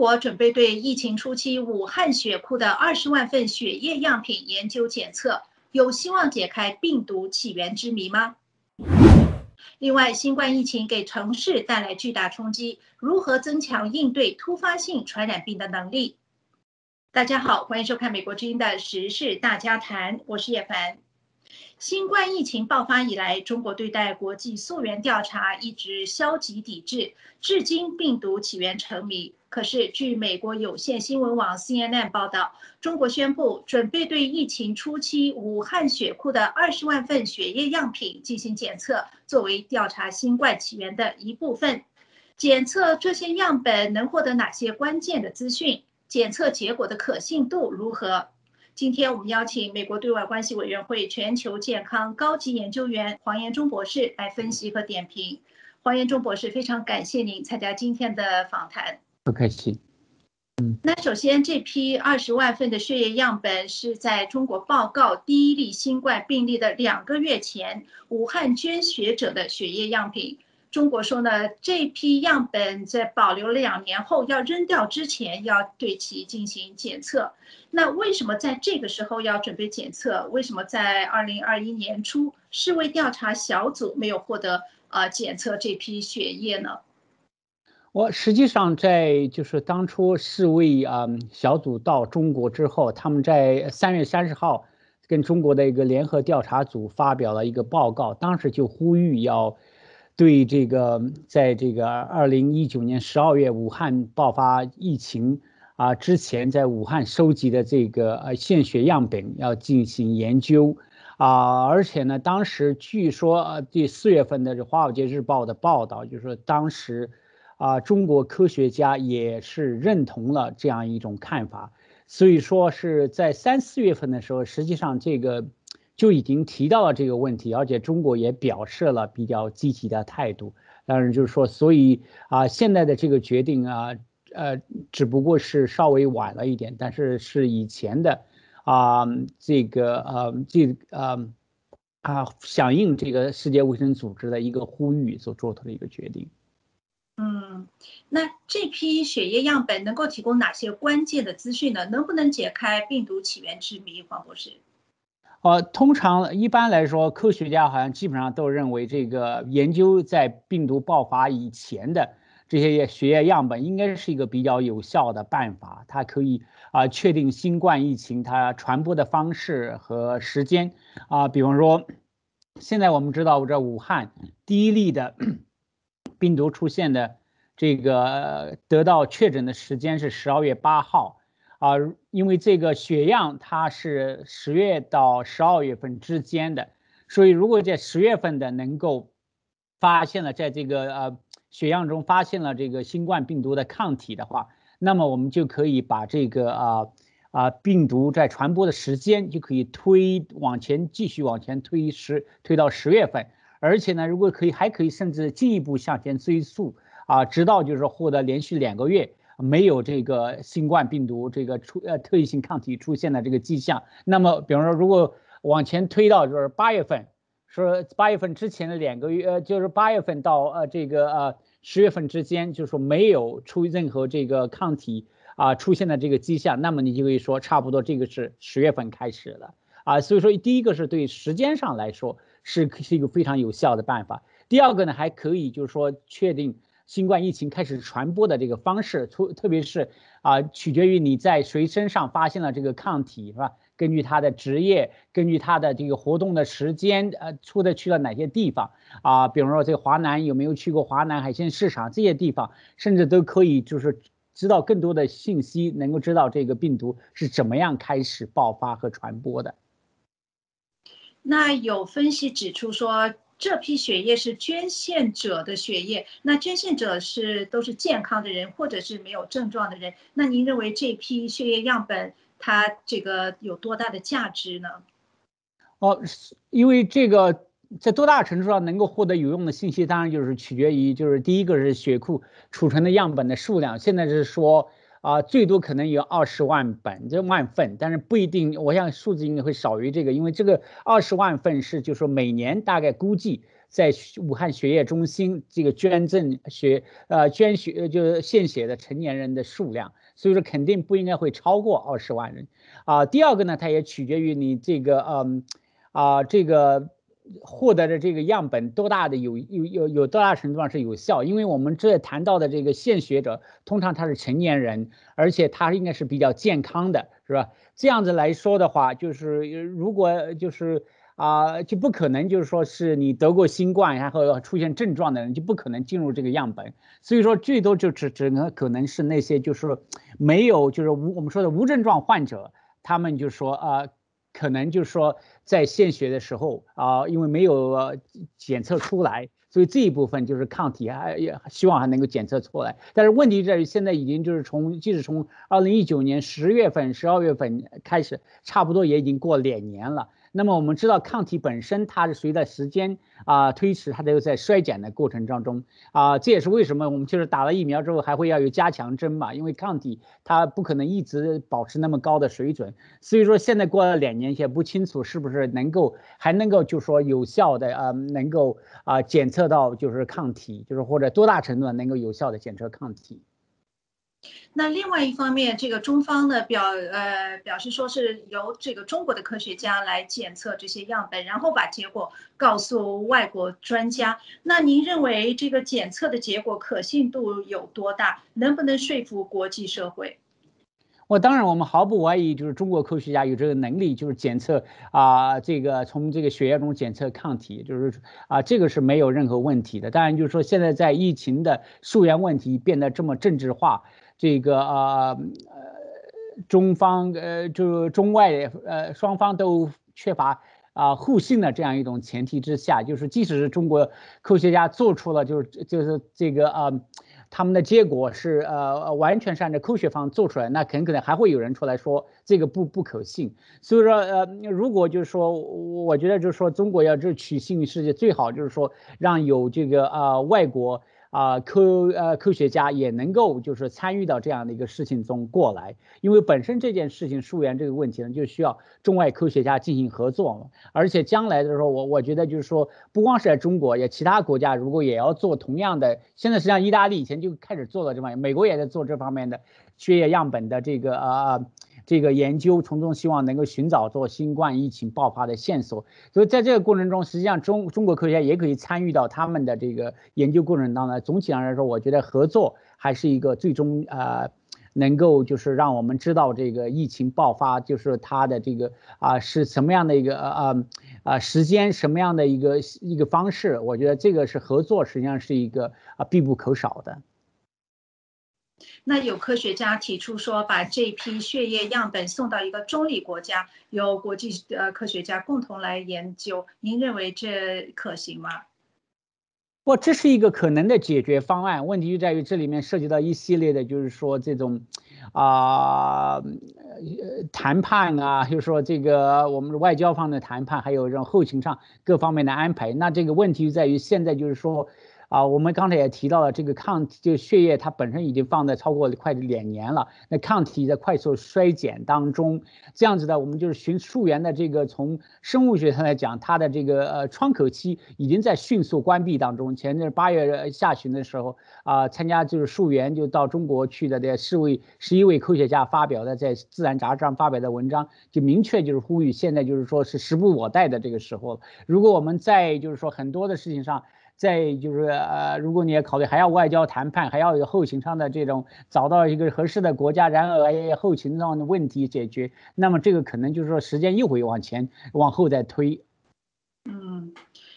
国准备对疫情初期武汉血库的20万份血液样品研究检测，有希望解开病毒起源之谜吗？另外，新冠疫情给城市带来巨大冲击，如何增强应对突发性传染病的能力？大家好，欢迎收看美国之音的时事大家谈，我是叶凡。新冠疫情爆发以来，中国对待国际溯源调查一直消极抵制，至今病毒起源成谜。可是，据美国有线新闻网 CNN 报道，中国宣布准备对疫情初期武汉血库的20万份血液样品进行检测，作为调查新冠起源的一部分。检测这些样本能获得哪些关键的资讯？检测结果的可信度如何？今天我们邀请美国对外关系委员会全球健康高级研究员黄延中博士来分析和点评。黄延中博士，非常感谢您参加今天的访谈。不客气。那首先，这批20万份的血液样本是在中国报告第一例新冠病例的2个月前，武汉捐血者的血液样品。中国说呢，这批样本在保留了2年后要扔掉之前，要对其进行检测。那为什么在这个时候要准备检测？为什么在2021年初世卫调查小组没有获得检测这批血液呢？我实际上在就是当初世卫小组到中国之后，他们在3月30号跟中国的一个联合调查组发表了一个报告，当时就呼吁要。对这个，在这个2019年12月武汉爆发疫情之前，在武汉收集的这个献血样本要进行研究而且呢，当时据说第4月份的《华尔街日报》的报道，就是说当时中国科学家也是认同了这样一种看法，所以说是在3、4月份的时候，实际上这个。就已经提到了这个问题，而且中国也表示了比较积极的态度。当然，就是说，所以现在的这个决定只不过是稍微晚了一点，但是是以前的响应这个世界卫生组织的一个呼吁所做出的一个决定。那这批血液样本能够提供哪些关键的资讯呢？能不能解开病毒起源之谜，黄博士？通常一般来说，科学家好像基本上都认为，这个研究在病毒爆发以前的这些血液样本应该是一个比较有效的办法，它可以确定新冠疫情它传播的方式和时间比方说，现在我们知道这武汉第一例的病毒出现的这个得到确诊的时间是12月8号。因为这个血样它是10月到12月份之间的，所以如果在10月份的能够发现了，在这个血样中发现了这个新冠病毒的抗体的话，那么我们就可以把这个病毒在传播的时间就可以继续往前推推到10月份，而且呢，如果可以还可以甚至进一步向前追溯直到就是获得连续2个月。没有这个新冠病毒这个特异性抗体出现的这个迹象，那么比方说，如果往前推到就是8月份，说8月份之前的2个月，就是8月份到10月份之间，就是说没有出任何这个抗体出现的这个迹象，那么你就可以说差不多这个是10月份开始了所以说第一个是对时间上来说是一个非常有效的办法，第二个呢还可以就是说确定。新冠疫情开始传播的这个方式，特别是取决于你在谁身上发现了这个抗体，是吧？根据他的职业，根据他的这个活动的时间，去了哪些地方比方说这个华南有没有去过华南海鲜市场这些地方，甚至都可以就是知道更多的信息，能够知道这个病毒是怎么样开始爆发和传播的。那有分析指出说。这批血液是捐献者的血液，那捐献者都是健康的人，或者是没有症状的人。那您认为这批血液样本它这个有多大的价值呢？因为这个在多大程度上能够获得有用的信息，当然就是取决于就是第一个是血库储存的样本的数量，现在是说最多可能有20万份，但是不一定，我想数字应该会少于这个，因为这个20万份是就是说每年大概估计在武汉血液中心这个捐献血的成年人的数量，所以说肯定不应该会超过20万人啊。第二个呢，它也取决于你这个获得的这个样本多大的有多大程度上是有效，因为我们这谈到的这个献血者，通常他是成年人，而且他应该是比较健康的，是吧？这样子来说的话，就是如果就不可能就是说是你得过新冠然后出现症状的人就不可能进入这个样本，所以说最多就只能可能是那些就是没有就是我们说的无症状患者，他们就说可能就是说在献血的时候因为没有检测出来，所以这一部分就是抗体也希望还能够检测出来。但是问题在于现在已经就是即使从2019年10月份、12月份开始，差不多也已经过2年了。那么我们知道抗体本身它是随着时间推迟，它就在衰减的过程当中这也是为什么我们就是打了疫苗之后还会要有加强针嘛，因为抗体它不可能一直保持那么高的水准，所以说现在过了2年也不清楚是不是还能够就说有效的能够检测到就是抗体，就是或者多大程度能够有效的检测抗体。那另外一方面，这个中方呢表示说是由这个中国的科学家来检测这些样本，然后把结果告诉外国专家。那您认为这个检测的结果可信度有多大？能不能说服国际社会？当然我们毫不怀疑就是中国科学家有这个能力，就是检测这个从这个血液中检测抗体，就是这个是没有任何问题的。当然就是说现在在疫情的溯源问题变得这么政治化，这个中方就是中外双方都缺乏互信的这样一种前提之下，就是即使是中国科学家做出了就是这个他们的结果是完全是按照科学方做出来，那很可能还会有人出来说这个不可信。所以说如果就是说我觉得就是说中国要是取信于世界，最好就是说让有这个外国科学家也能够就是参与到这样的一个事情中过来，因为本身这件事情溯源这个问题呢，就需要中外科学家进行合作，而且将来的时候我觉得就是说不光是在中国，也其他国家如果也要做同样的，现在实际上意大利以前就开始做了这方面，美国也在做这方面的血液样本的这个研究，从中希望能够寻找做新冠疫情爆发的线索。所以在这个过程中，实际上中国科学家也可以参与到他们的这个研究过程当中。总体上来说，我觉得合作还是一个最终能够就是让我们知道这个疫情爆发就是它的这个是什么样的一个时间，什么样的一个方式。我觉得这个是合作，实际上是一个必不可少的。那有科学家提出说，把这批血液样本送到一个中立国家，由国际科学家共同来研究，您认为这可行吗？不，这是一个可能的解决方案。问题就在于这里面涉及到一系列的，就是说这种谈判就是说这个我们外交方的谈判，还有这种后勤上各方面的安排。那这个问题就在于现在就是说。我们刚才也提到了这个抗体，就血液它本身已经放在超过快2年了，那抗体在快速衰减当中，这样子的我们就是循溯源的这个从生物学上来讲，它的这个窗口期已经在迅速关闭当中。前阵8月下旬的时候参加就是溯源就到中国去的这11位科学家发表的在《自然》杂志上发表的文章，就明确就是呼吁现在就是说是时不我待的这个时候。如果我们在就是说很多的事情上，在就是如果你也考虑还要外交谈判，还要有后勤上的这种找到一个合适的国家，然后还有后勤上的问题解决，那么这个可能就是说时间又会往后再推。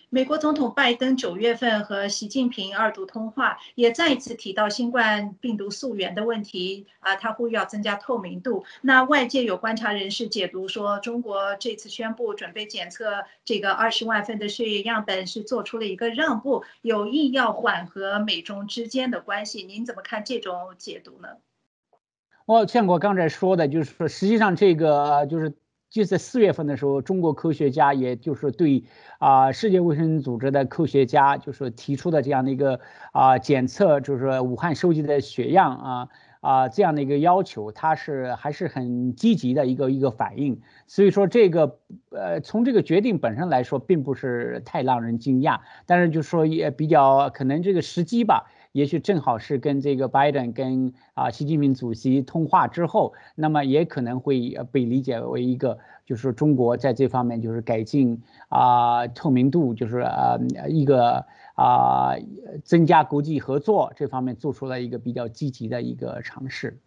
美国总统拜登9月份和习近平2度通话，也再一次提到新冠病毒溯源的问题他呼吁要增加透明度。那外界有观察人士解读说，中国这次宣布准备检测这个20万份的血液样本，是做出了一个让步，有意要缓和美中之间的关系。您怎么看这种解读呢？像我刚才说的，就是说实际上这个就在4月份的时候，中国科学家也就是对世界卫生组织的科学家就是提出的这样的一个检测就是武汉收集的血样这样的一个要求，它是还是很积极的一个反应。所以说这个从这个决定本身来说，并不是太让人惊讶，但是就说也比较可能这个时机吧。也许正好是跟这个拜登跟习近平主席通话之后，那么也可能会被理解为一个，就是说中国在这方面就是改进透明度，就是一个增加国际合作这方面做出了一个比较积极的一个尝试。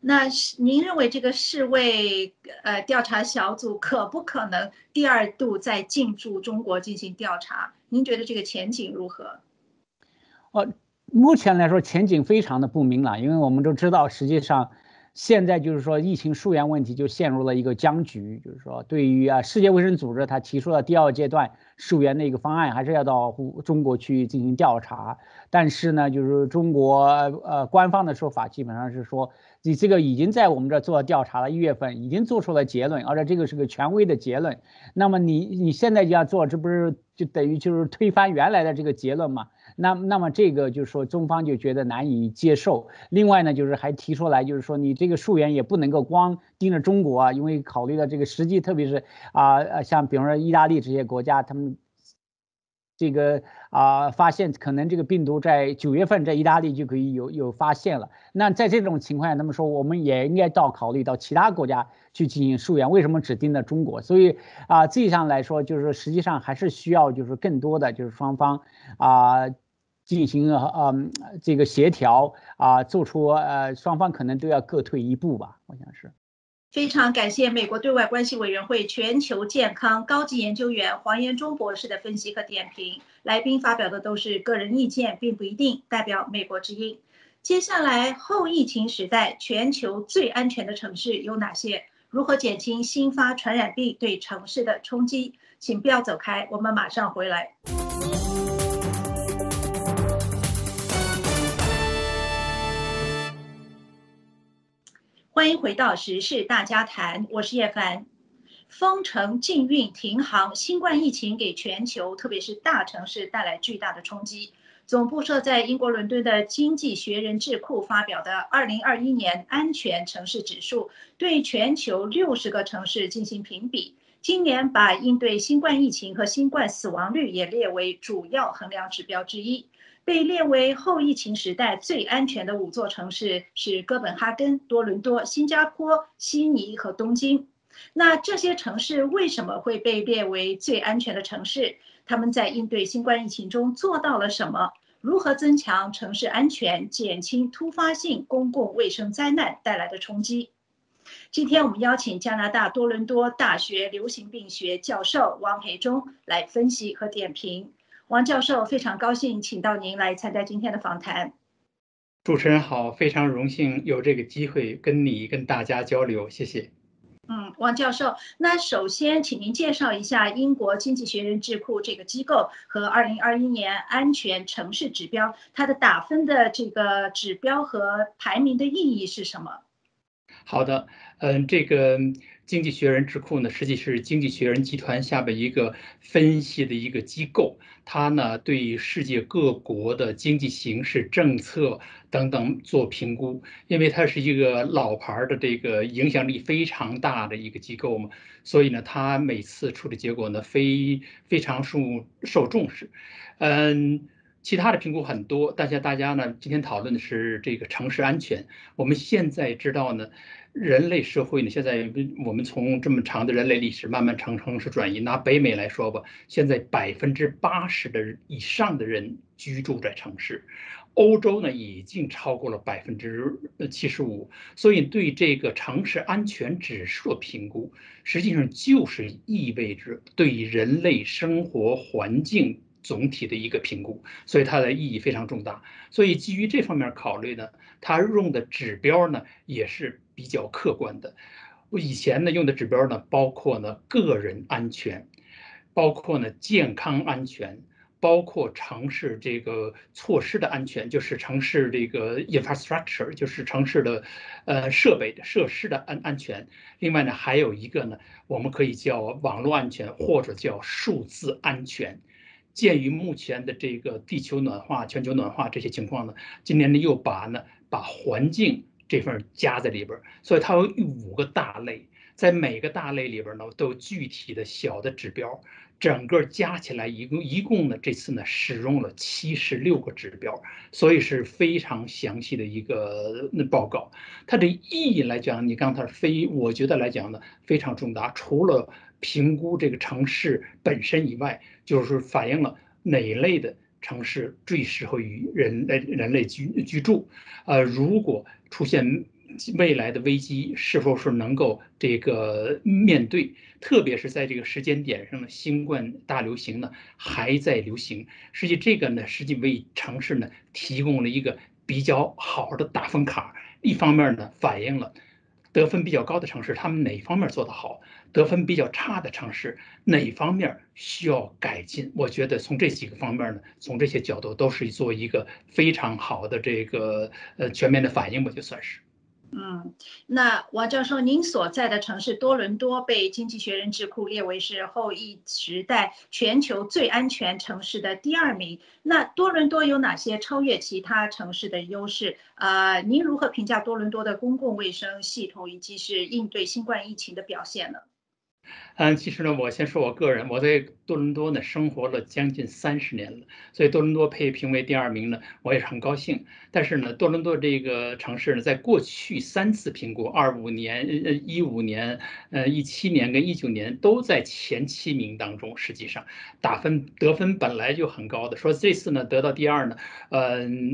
那您认为这个世卫调查小组可不可能第二度再进驻中国进行调查？您觉得这个前景如何？目前来说前景非常的不明朗，因为我们都知道，实际上现在就是说疫情溯源问题就陷入了一个僵局，就是说对于世界卫生组织它提出了第二阶段溯源的一个方案，还是要到中国去进行调查。但是呢，就是中国官方的说法基本上是说，你这个已经在我们这儿做调查了，1月份已经做出了结论，而且这个是个权威的结论。那么你现在就要做，这不是就等于就是推翻原来的这个结论吗？那么这个就是说中方就觉得难以接受。另外呢，就是还提出来，就是说你这个溯源也不能够光盯着中国啊，因为考虑到这个实际，特别是像比方说意大利这些国家，他们这个发现可能这个病毒在9月份在意大利就可以有发现了。那在这种情况下，他们说我们也应该考虑到其他国家去进行溯源，为什么只盯着中国？所以这一项来说，就是实际上还是需要就是更多的就是双方进行这个协调做出双方可能都要各退一步吧，我想是。非常感谢美国对外关系委员会全球健康高级研究员黄延忠博士的分析和点评。来宾发表的都是个人意见，并不一定代表美国之音。接下来，后疫情时代全球最安全的城市有哪些？如何减轻新发传染病对城市的冲击？请不要走开，我们马上回来。欢迎回到时事大家谈，我是叶凡。封城、禁运、停航，新冠疫情给全球，特别是大城市带来巨大的冲击。总部设在英国伦敦的经济学人智库发表的2021年安全城市指数，对全球60个城市进行评比。今年把应对新冠疫情和新冠死亡率也列为主要衡量指标之一。被列为后疫情时代最安全的5座城市是哥本哈根、多伦多、新加坡、悉尼和东京。那这些城市为什么会被列为最安全的城市？他们在应对新冠疫情中做到了什么？如何增强城市安全，减轻突发性公共卫生灾难带来的冲击？今天我们邀请加拿大多伦多大学流行病学教授汪培忠来分析和点评。王教授，非常高兴请到您来参加今天的访谈。主持人好，非常荣幸有这个机会跟大家交流，谢谢。王教授，那首先请您介绍一下英国经济学人智库这个机构和2021年安全城市指标，它的打分的这个指标和排名的意义是什么？好的，这个经济学人智库呢，实际是经济学人集团下边一个分析的一个机构，它呢对世界各国的经济形势、政策等等做评估，因为它是一个老牌的这个影响力非常大的一个机构嘛，所以呢，它每次出的结果呢非常受重视。其他的评估很多，但是大家呢今天讨论的是这个城市安全。我们现在知道呢，人类社会呢，现在我们从这么长的人类历史慢慢成城市转移，拿北美来说吧，现在80%的以上的人居住在城市，欧洲呢已经超过了75%，所以对这个城市安全指数的评估，实际上就是意味着对人类生活环境总体的一个评估，所以它的意义非常重大。所以基于这方面考虑呢，它用的指标呢也是比较客观的。我以前呢用的指标呢，包括呢个人安全，包括呢健康安全，包括城市这个措施的安全，就是城市这个 infrastructure， 就是城市的设备设施的安全。另外呢还有一个呢，我们可以叫网络安全或者叫数字安全。鉴于目前的这个地球暖化、全球暖化这些情况呢，今年呢又把环境这份加在里边，所以它有5个大类，在每个大类里边呢都有具体的小的指标，整个加起来一共呢这次呢使用了76个指标，所以是非常详细的一个报告。它的意义来讲，你刚才我觉得来讲呢非常重大，除了评估这个城市本身以外，就是反映了哪一类的城市最适合于人类居住。如果出现未来的危机，是否是能够这个面对？特别是在这个时间点上呢，新冠大流行呢还在流行，实际这个呢，实际为城市呢提供了一个比较好的打分卡。一方面呢，反映了得分比较高的城市，他们哪方面做得好；得分比较差的城市，哪方面需要改进。我觉得从这几个方面呢，从这些角度都是做一个非常好的这个全面的反应吧，就算是。那王教授，您所在的城市多伦多被《经济学人》智库列为是后疫时代全球最安全城市的第2名。那多伦多有哪些超越其他城市的优势？您如何评价多伦多的公共卫生系统以及是应对新冠疫情的表现呢？其实呢，我先说我个人，我在多伦多呢生活了将近30年了，所以多伦多被评为第2名呢，我也是很高兴。但是呢，多伦多这个城市呢，在过去3次评估，25年、15年、17年跟19年都在前7名当中。实际上，得分本来就很高的，说这次呢得到第2呢，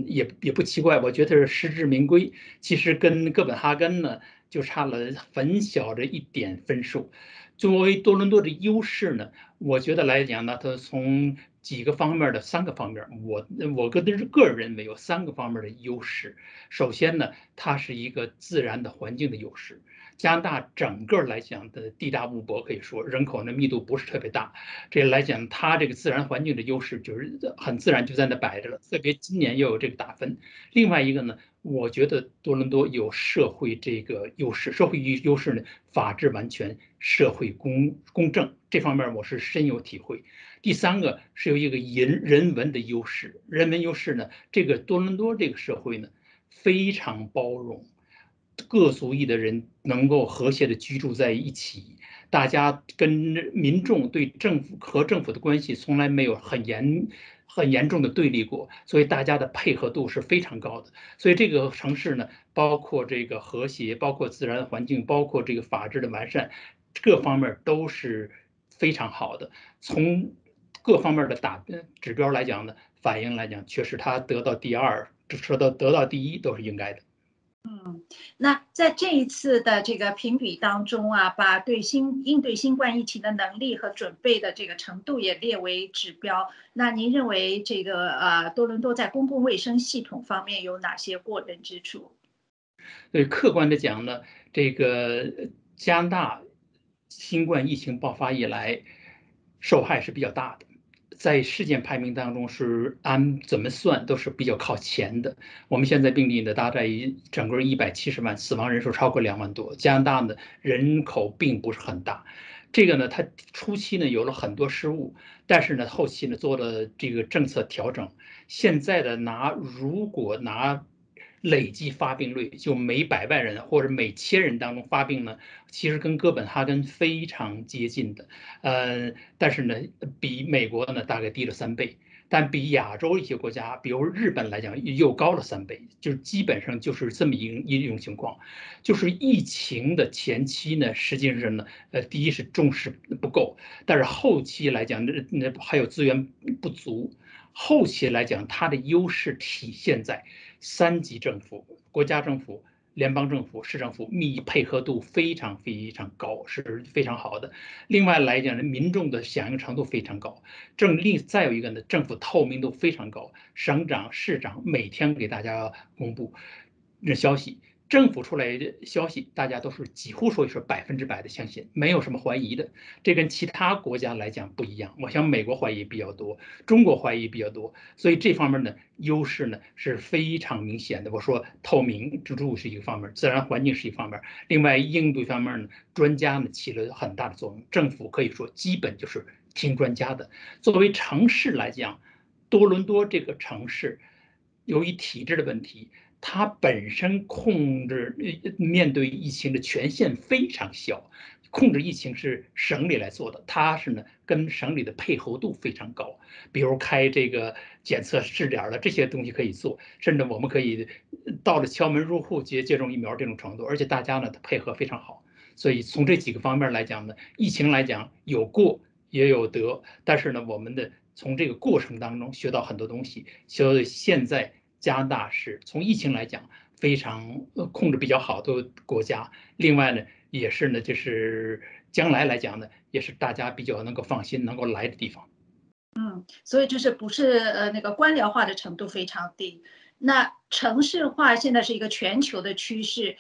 也不奇怪，我觉得是实至名归。其实跟哥本哈根呢，就差了很小的1点分数。作为多伦多的优势呢，我觉得来讲呢，它从几个方面的3个方面，我个人认为有3个方面的优势。首先呢，它是一个自然的环境的优势。加拿大整个来讲的地大物博，可以说人口的密度不是特别大，这来讲它这个自然环境的优势就是很自然就在那摆着了，特别今年又有这个打分。另外一个呢，我觉得多伦多有社会这个优势，社会优势呢，法治完全，社会公正这方面我是深有体会。第3个是有一个人文的优势，人文优势呢，这个多伦多这个社会呢非常包容，各族裔的人能够和谐的居住在一起，大家跟民众对政府和政府的关系从来没有很严重的对立过，所以大家的配合度是非常高的。所以这个城市呢，包括这个和谐，包括自然环境，包括这个法治的完善，各方面都是非常好的。从各方面的指标来讲呢，反应来讲，确实它得到第2，得到第1都是应该的。那在这一次的这个评比当中啊，把应对新冠疫情的能力和准备的这个程度也列为指标。那您认为这个多伦多在公共卫生系统方面有哪些过人之处？对，客观的讲呢，这个加拿大新冠疫情爆发以来，受害是比较大的。在事件排名当中是按怎么算都是比较靠前的。我们现在病例呢大概整个170万，死亡人数超过2万多。加拿大呢人口并不是很大，这个呢它初期呢有了很多失误，但是呢后期呢做了这个政策调整。现在的如果拿累计发病率，就每100万人或者每1000人当中发病呢，其实跟哥本哈根非常接近的，但是呢，比美国呢大概低了3倍，但比亚洲一些国家，比如日本来讲又高了3倍，就是基本上就是这么一种情况。就是疫情的前期呢，实际上呢，第一是重视不够，但是后期来讲，还有资源不足。后期来讲，它的优势体现在3级政府、国家政府、联邦政府、市政府密配合度非常非常高，是非常好的。另外来讲，民众的响应程度非常高。再有一个呢，政府透明度非常高，省长、市长每天给大家公布消息。政府出来的消息，大家都是几乎说是100%的相信，没有什么怀疑的。这跟其他国家来讲不一样，我想美国怀疑比较多，中国怀疑比较多，所以这方面呢优势呢是非常明显的。我说透明制度是一个方面，自然环境是一方面，另外应对方面呢，专家呢起了很大的作用。政府可以说基本就是听专家的。作为城市来讲，多伦多这个城市，由于体制的问题，它本身控制面对疫情的权限非常小，控制疫情是省里来做的，它是呢跟省里的配合度非常高，比如开这个检测试点了，这些东西可以做，甚至我们可以到了敲门入户接种疫苗这种程度，而且大家呢配合非常好，所以从这几个方面来讲呢，疫情来讲有过也有得，但是呢我们的。从这个过程当中学到很多东西，所以现在加拿大是从疫情来讲非常控制比较好的国家。另外呢，也是呢，就是将来来讲呢，也是大家比较能够放心能够来的地方。嗯，所以就是不是那个官僚化的程度非常低。那城市化现在是一个全球的趋势。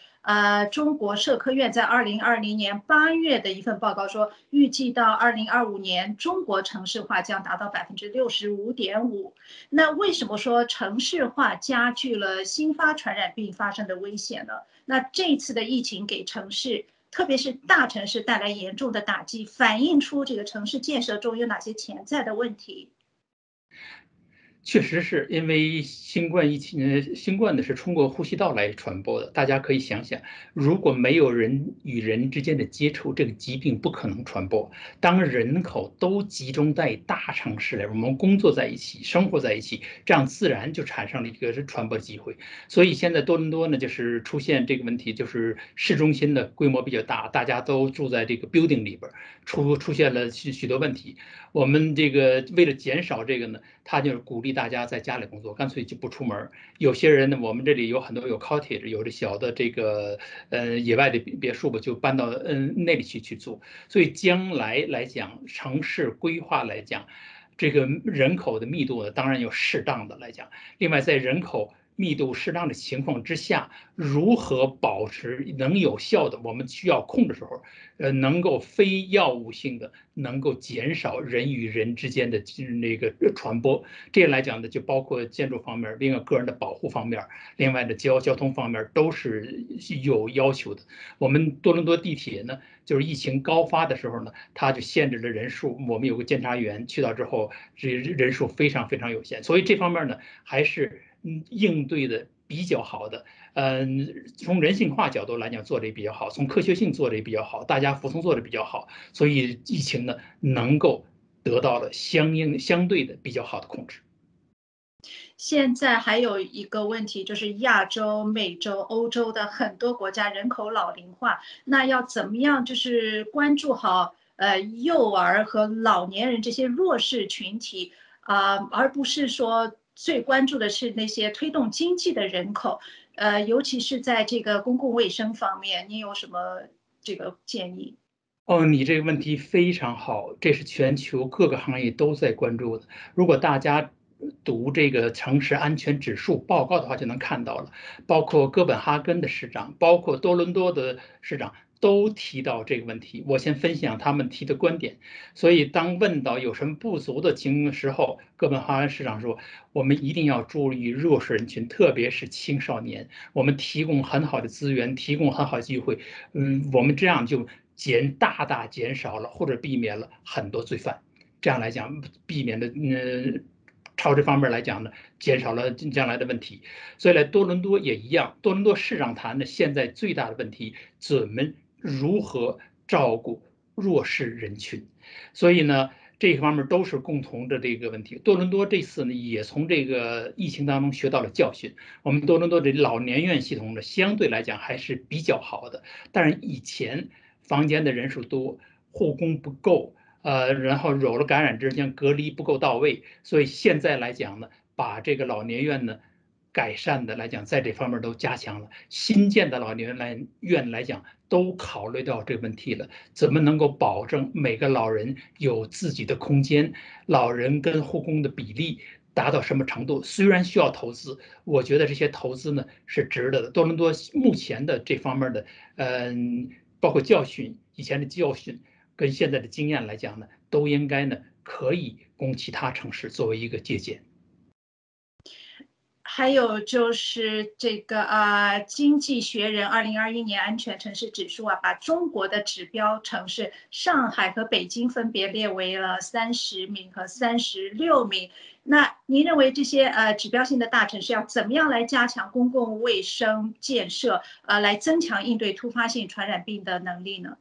中国社科院在2020年8月的一份报告说，预计到2025年，中国城市化将达到65.5%。那为什么说城市化加剧了新发传染病发生的危险呢？那这次的疫情给城市，特别是大城市带来严重的打击，反映出这个城市建设中有哪些潜在的问题？确实是因为新冠是通过呼吸道来传播的。大家可以想想，如果没有人与人之间的接触，这个疾病不可能传播。当人口都集中在大城市来，我们工作在一起，生活在一起，这样自然就产生了一个传播机会。所以现在多伦多呢，就是出现这个问题，就是市中心的规模比较大，大家都住在这个 building 里边，出现了许多问题。我们这个为了减少这个呢，他就是鼓励大家在家里工作，干脆就不出门。有些人呢，我们这里有很多有 cottage， 有的小的这个野外的别墅吧，就搬到那里去住。所以将来来讲，城市规划来讲，这个人口的密度呢，当然有适当的来讲。另外，在人口密度适当的情况之下，如何保持能有效的，我们需要控制时候，能够非药物性的，能够减少人与人之间的那个传播。这来讲呢，就包括建筑方面，另外个人的保护方面，另外的交通方面都是有要求的。我们多伦多地铁呢，就是疫情高发的时候呢，它就限制了人数。我们有个监察员去到之后，人数非常非常有限，所以这方面呢，还是。应对的比较好的，从人性化角度来讲做的也比较好，从科学性做的也比较好，大家服从做的比较好，所以疫情呢能够得到了相对的比较好的控制。现在还有一个问题，就是亚洲、美洲、欧洲的很多国家人口老龄化，那要怎么样就是关注好幼儿和老年人这些弱势群体啊，而不是说。最关注的是那些推动经济的人口，尤其是在这个公共卫生方面，您有什么这个建议？哦，你这个问题非常好，这是全球各个行业都在关注的。如果大家读这个城市安全指数报告的话，就能看到了，包括哥本哈根的市长，包括多伦多的市长。都提到这个问题，我先分享他们提的观点。所以，当问到有什么不足的时候，哥本哈根市长说：“我们一定要注意弱势人群，特别是青少年。我们提供很好的资源，提供很好的机会，我们这样就大大减少了或者避免了很多罪犯。这样来讲，避免了朝这方面来讲呢，减少了将来的问题。所以，来多伦多也一样。多伦多市长谈的现在最大的问题，如何照顾弱势人群，所以呢，这方面都是共同的这个问题。多伦多这次呢，也从这个疫情当中学到了教训。我们多伦多的老年院系统呢，相对来讲还是比较好的，但是以前房间的人数多，护工不够，然后有了感染之前隔离不够到位，所以现在来讲呢，把这个老年院呢。改善的来讲，在这方面都加强了。新建的老年院来讲，都考虑到这个问题了。怎么能够保证每个老人有自己的空间？老人跟护工的比例达到什么程度？虽然需要投资，我觉得这些投资呢是值得的。多伦多目前的这方面的，包括教训，以前的教训跟现在的经验来讲呢，都应该呢可以供其他城市作为一个借鉴。还有就是这个《经济学人》2021年安全城市指数啊，把中国的指标城市上海和北京分别列为了30名和36名。那您认为这些指标性的大城市要怎么样来加强公共卫生建设，来增强应对突发性传染病的能力呢？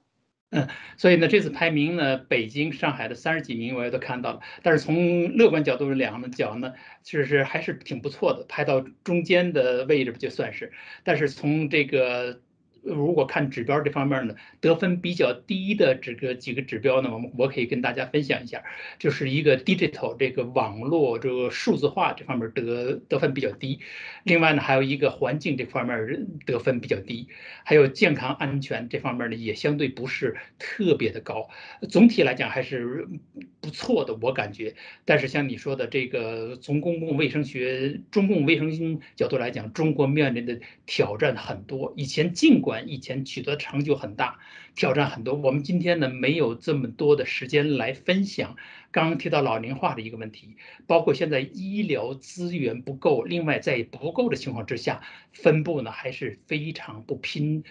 所以呢，这次排名呢，北京、上海的30几名我也都看到了。但是从乐观角度来讲呢，其实还是挺不错的，排到中间的位置就算是。但是从这个如果看指标这方面呢，得分比较低的这个几个指标呢，我可以跟大家分享一下，就是一个 digital 这个网络这个数字化这方面得分比较低，另外呢还有一个环境这方面得分比较低，还有健康安全这方面呢也相对不是特别的高，总体来讲还是不错的我感觉。但是像你说的这个从公共卫生角度来讲，中国面临的挑战很多，尽管以前取得成就很大，挑战很多。我们今天呢没有这么多的时间来分享。刚刚提到老龄化的一个问题，包括现在医疗资源不够，另外在不够的情况之下，分布呢还是非常不均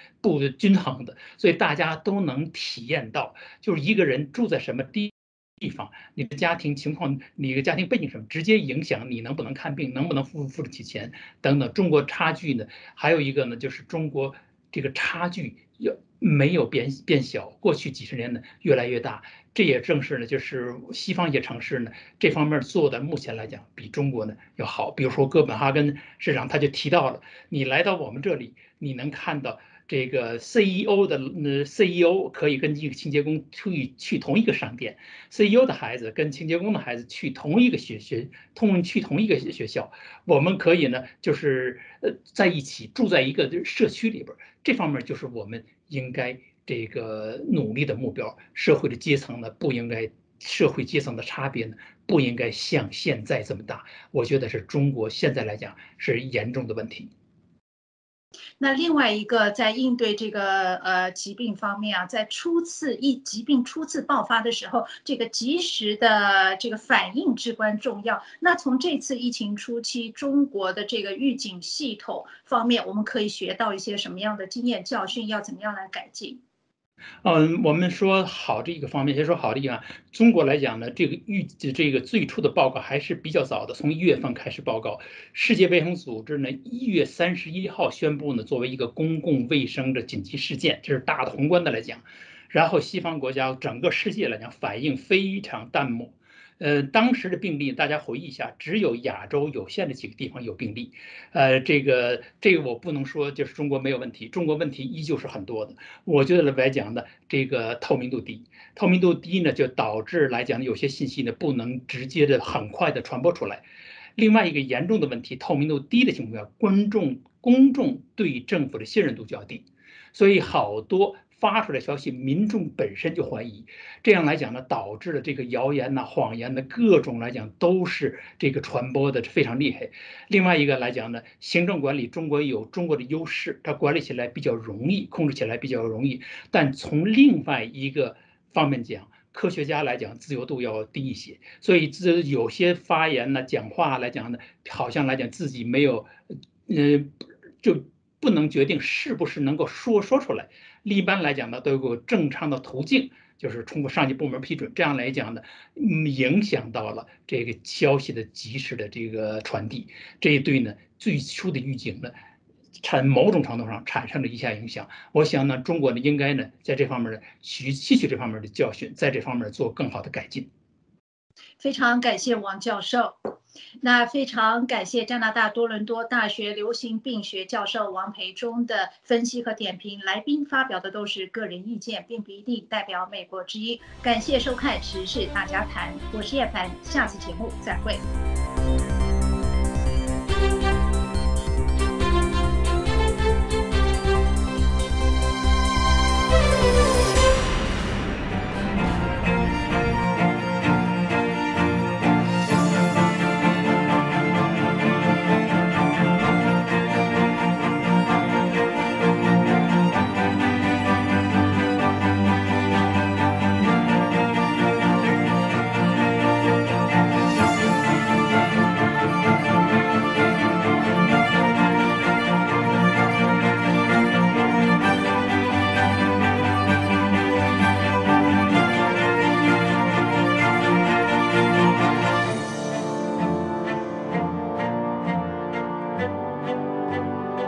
衡的，所以大家都能体验到，就是一个人住在什么地方，你的家庭情况，你的家庭背景什么，直接影响你能不能看病，能不能付得起钱等等。中国差距呢，还有一个呢就是中国。这个差距没有变小，过去几十年呢越来越大，这也正是呢就是西方一些城市呢这方面做的目前来讲比中国呢要好。比如说哥本哈根市长他就提到了，你来到我们这里，你能看到这个 CEO 可以跟一个清洁工去同一个商店， CEO 的孩子跟清洁工的孩子去同一个学校，我们可以呢就是在一起住在一个社区里边，这方面就是我们应该这个努力的目标。社会阶层的差别呢不应该像现在这么大，我觉得是中国现在来讲是严重的问题。那另外一个在应对这个疾病方面啊，在疾病初次爆发的时候，这个及时的这个反应至关重要。那从这次疫情初期中国的这个预警系统方面，我们可以学到一些什么样的经验教训，要怎么样来改进？我们说好这个方面，先说好的一个。中国来讲呢，这个最初的报告还是比较早的，从1月份开始报告。世界卫生组织呢，1月31号宣布呢，作为一个公共卫生的紧急事件，这是大的宏观的来讲。然后西方国家整个世界来讲反应非常淡漠。当时的病例大家回忆一下，只有亚洲有限的几个地方有病例，这个我不能说就是中国没有问题，中国问题依旧是很多的。我觉得来讲呢，这个透明度低呢，就导致来讲有些信息呢不能直接的很快的传播出来。另外一个严重的问题，透明度低的情况下，公众对政府的信任度较低，所以好多发出来消息，民众本身就怀疑，这样来讲呢，导致了这个谣言呐、谎言的各种来讲都是这个传播的非常厉害。另外一个来讲呢，行政管理中国有中国的优势，它管理起来比较容易，控制起来比较容易。但从另外一个方面讲，科学家来讲自由度要低一些，所以有些发言呢、讲话来讲呢，好像来讲自己没有，就不能决定是不是能够说出来。一般来讲呢，都有正常的途径，就是通过上级部门批准。这样来讲呢，影响到了这个消息的及时的这个传递。这一对呢，最初的预警呢，某种程度上产生了一下影响。我想呢，中国呢应该呢在这方面呢吸取这方面的教训，在这方面做更好的改进。非常感谢王教授。那非常感谢加拿大多伦多大学流行病学教授王培忠的分析和点评，来宾发表的都是个人意见，并不一定代表美国之音。感谢收看《时事大家谈》，我是叶凡，下次节目再会。